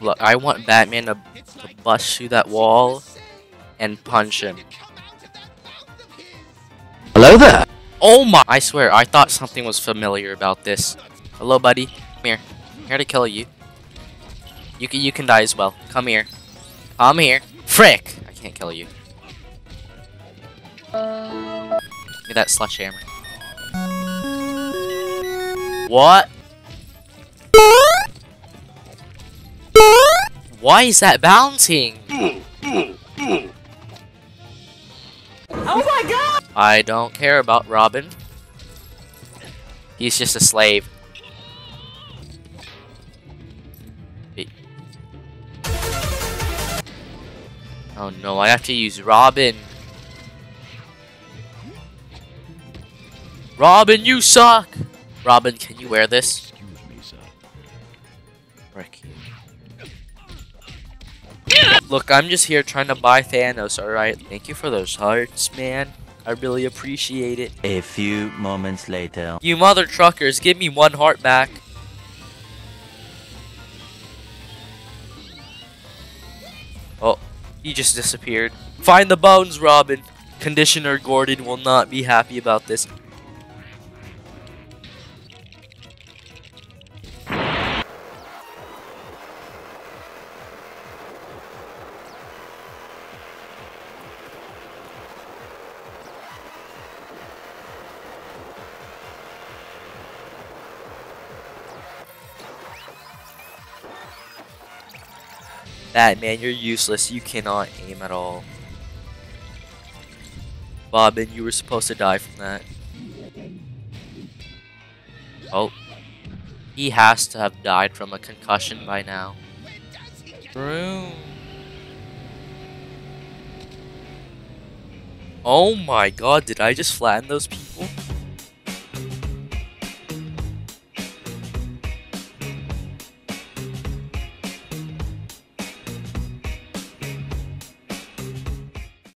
Look, I want Batman to bust through that wall and punch him. Hello there! Oh my! I swear, I thought something was familiar about this. Hello, buddy. Come here. I'm here to kill you. You can die as well. Come here. Come here. Frick! I can't kill you. Give me that sledgehammer. What? Why is that bouncing? Oh my god! I don't care about Robin. He's just a slave. Oh no, I have to use Robin. Robin, you suck! Robin, can you wear this? Excuse me, sir. Ricky. Look, I'm just here trying to buy Thanos, alright? Thank you for those hearts, man. I really appreciate it. A few moments later. You mother truckers, give me one heart back. Oh, he just disappeared. Find the bones, Robin. Conditioner Gordon will not be happy about this. Batman, you're useless. You cannot aim at all. Robin, you were supposed to die from that. Oh. He has to have died from a concussion by now. Room. Oh my god, did I just flatten those people?